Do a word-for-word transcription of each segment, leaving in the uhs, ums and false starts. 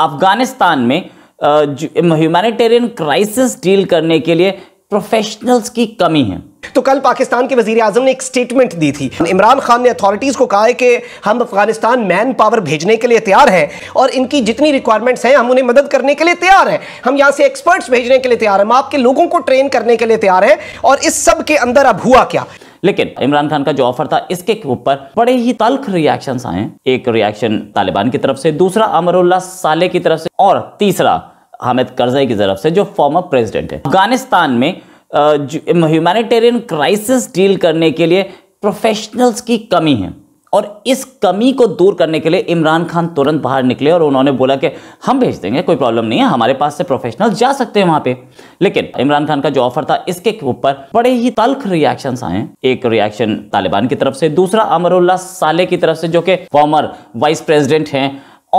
अफगानिस्तान में humanitarian crisis deal करने के लिए प्रोफेशनल्स की कमी है। तो कल पाकिस्तान के वजीर आजम ने एक स्टेटमेंट दी थी। इमरान खान ने अथॉरिटीज़ को कहा है कि हम अफगानिस्तान मैन पावर भेजने के लिए तैयार हैं और इनकी जितनी रिक्वायरमेंट्स हैं हम उन्हें मदद करने के लिए तैयार हैं, हम यहाँ से एक्सपर्ट्स भेजने के लिए तैयार हैं, हम आपके लोगों को ट्रेन करने के लिए तैयार हैं। और इस सब के अंदर अब हुआ क्या? लेकिन इमरान खान का जो ऑफर था इसके ऊपर बड़े ही तल्ख रिएक्शंस आए। एक रिएक्शन तालिबान की तरफ से, दूसरा अमीर उल्लाह सालेह की तरफ से और तीसरा हामिद करज़ई की तरफ से जो फॉर्मर प्रेसिडेंट है। अफगानिस्तान में ह्यूमैनिटेरियन क्राइसिस डील करने के लिए प्रोफेशनल्स की कमी है और इस कमी को दूर करने के लिए इमरान खान तुरंत बाहर निकले और उन्होंने बोला कि हम भेज देंगे, कोई प्रॉब्लम नहीं है, हमारे पास से प्रोफेशनल जा सकते हैं वहाँ पे। लेकिन इमरान खान का जो ऑफर था इसके ऊपर बड़े ही तल्ख रिएक्शंस आए। एक रिएक्शन तालिबान की तरफ से, दूसरा अमीर उल्लाह सालेह की तरफ से जो कि फॉर्मर वाइस प्रेसिडेंट हैं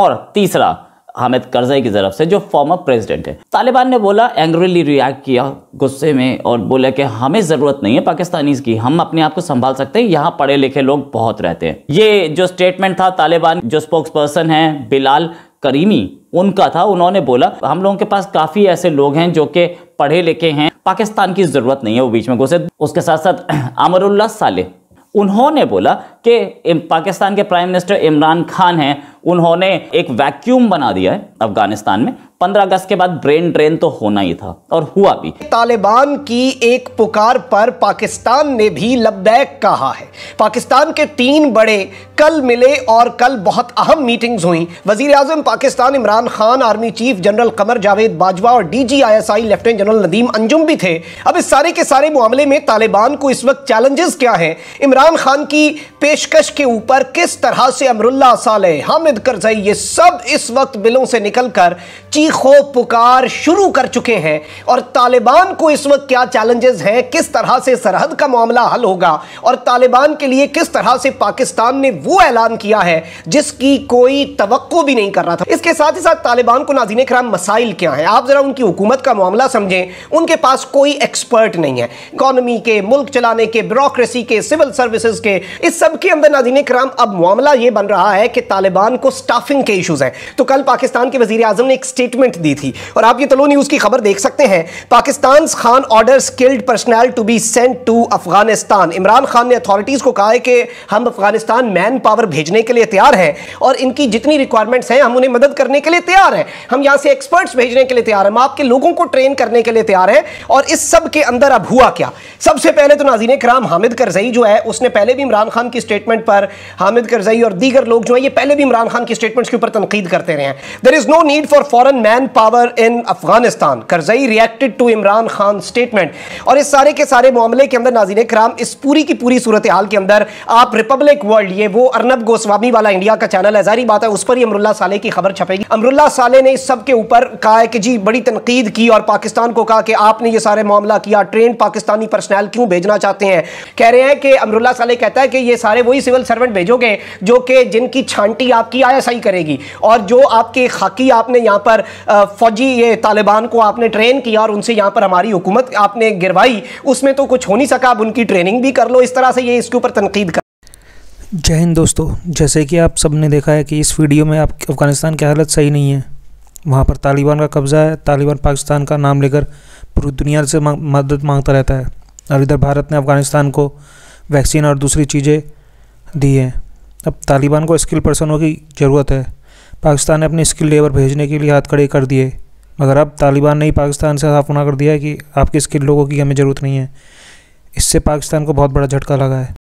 और तीसरा हामिद करज़ई की तरफ से जो फॉर्मर प्रेसिडेंट है। तालिबान ने बोला, एंग्रीली रिएक्ट किया गुस्से में और बोला कि हमें ज़रूरत नहीं है पाकिस्तानीज़ की, हम अपने आप को संभाल सकते हैं, यहाँ पढ़े लिखे लोग बहुत रहते हैं। ये जो स्टेटमेंट था तालिबान जो स्पोक्स पर्सन हैं बिलाल करीमी उनका था, उन्होंने बोला हम लोगों के पास काफ़ी ऐसे लोग हैं जो कि पढ़े लिखे हैं, पाकिस्तान की ज़रूरत नहीं है। वो बीच में घुसे। उसके साथ साथ अमीर उल्लाह सालेह उन्होंने बोला कि पाकिस्तान के प्राइम मिनिस्टर इमरान खान हैं, उन्होंने एक वैक्यूम बना दिया है अफगानिस्तान में, पंद्रह अगस्त के बाद ब्रेन ड्रेन तो होना ही था और हुआ भी। तालिबान की एक पुकार पर पाकिस्तान ने भी लब्बैक कहा है। पाकिस्तान के तीन बड़े कल मिले और कल बहुत अहम मीटिंग्स हुई। वजीर आजम Pakistan Imran Khan, army chief general Qamar Javed Bajwa और DG ISI lieutenant general Nadeem Anjum भी थे। अब इस सारे के सारे मामले में तालिबान को इस वक्त चैलेंजेस क्या हैं, इमरान खान की पेशकश के ऊपर किस तरह से अमीर उल्लाह सालेह, हामिद करज़ई ये सब इस वक्त बिलों से निकलकर चीखों पुकार शुरू कर चुके हैं और तालिबान को इस वक्त क्या चैलेंजेस हैं, किस तरह से सरहद का मामला हल होगा और तालिबान के लिए किस तरह से पाकिस्तान ने वो ऐलान किया है जिसकी कोई तवक्को भी नहीं कर रहा था। इसके साथ ही साथ तालिबान को नाज़रीन किराम मसाइल क्या हैं, आप ज़रा उनकी हुकूमत का मामला समझें। उनके पास कोई एक्सपर्ट नहीं है इकॉनमी के, मुल्क चलाने के, ब्यूरोक्रेसी के, सिविल सर्विसेज के, इस सब के अंदर नाज़रीन किराम अब मामला ये बन रहा है कि तालिबान को स्टाफिंग के इश्यूज हैं। तो कल पाकिस्तान के वजीर आजम ने एक स्टेटमेंट दी थी और आप ये तलो न्यूज की खबर देख सकते हैं। Pakistan Khan order skilled personnel to be sent to Afghanistan. Imran Khan ने अथॉरिटीज को कहा है कि हम अफगानिस्तान मैन पावर भेजने के लिए तैयार हैं और इनकी जितनी रिक्वायरमेंट्स हैं हम उन्हें मदद करने के लिए तैयार हैं, हम यहां से एक्सपर्ट्स भेजने के लिए तैयार हैं, हम आपके लोगों को ट्रेन करने के लिए तैयार हैं। और इस सब के अंदर अब हुआ क्या? सबसे पहले तो नाज़रीन किराम हामिद करज़ई जो है उसने पहले भी इमरान खान की स्टेटमेंट पर, हामिद करज़ई और दीगर लोग जो है ये पहले भी इमरान खान की स्टेटमेंट्स के ऊपर तनकीद करते रहे हैं। There is no need for foreign man power in Afghanistan, Karzai reacted to Imran Khan statement. और इस सारे के सारे मामले के अंदर नाज़रीन किराम इस पूरी की पूरी सूरत हाल के अंदर आप रिपब्लिक वर्ल्ड, ये वो अर्नब गोस्वामी वाला इंडिया का चैनल है, जारी बात है उस पर ही अमीर उल्लाह सालेह की खबर छपेगी। अमीर उल्लाह सालेह ने इस सब के ऊपर कहा है कि जी बड़ी तनकीद की और पाकिस्तान को कहा कि आपने ये सारे मामला किया, ट्रेंड पाकिस्तानी पर्सनल क्यों भेजना चाहते हैं। कह रहे हैं कि अमीर उल्लाह सालेह कहता है कि ये सारे वही सिविल सर्वेंट भेजोगे जो कि जिनकी छांटी आपकी आई एस आई करेगी और जो आपके खाकी आपने यहाँ पर फौजी ये तालिबान को आपने ट्रेन किया और उनसे यहाँ पर हमारी हुकूमत आपने गिरवाई, उसमें तो कुछ हो नहीं सका, अब उनकी ट्रेनिंग भी कर लो। इस तरह से ये इसके ऊपर तनकीद कर। जय हिंद दोस्तों, जैसे कि आप सबने देखा है कि इस वीडियो में आप अफगानिस्तान की हालत सही नहीं है, वहाँ पर तालिबान का कब्ज़ा है, तालिबान पाकिस्तान का नाम लेकर पूरी दुनिया से मदद मांगता रहता है और इधर भारत ने अफगानिस्तान को वैक्सीन और दूसरी चीज़ें दी हैं। अब तालिबान को स्किल पर्सनों की ज़रूरत है, पाकिस्तान ने अपनी स्किल लेबर भेजने के लिए हाथ खड़े कर दिए, मगर अब तालिबान ने ही पाकिस्तान से साफ मना कर दिया है कि आपके स्किल लोगों की हमें ज़रूरत नहीं है। इससे पाकिस्तान को बहुत बड़ा झटका लगा है।